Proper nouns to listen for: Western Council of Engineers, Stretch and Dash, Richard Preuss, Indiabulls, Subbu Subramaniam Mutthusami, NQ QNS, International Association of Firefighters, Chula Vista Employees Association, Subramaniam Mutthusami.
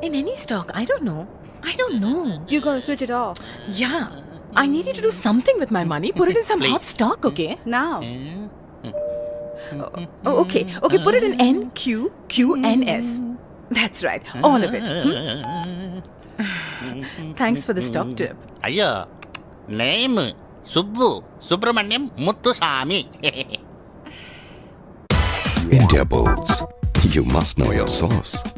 In any stock, I don't know. You gotta switch it off. Yeah. I needed to do something with my money. Put it in some hot stock, okay? Now. Okay, put it in NQ QNS. That's right. All of it. Thanks for the stock tip. Ayya. Name Subbu Subramaniam Mutthusami. Indiabulls. You must know your source.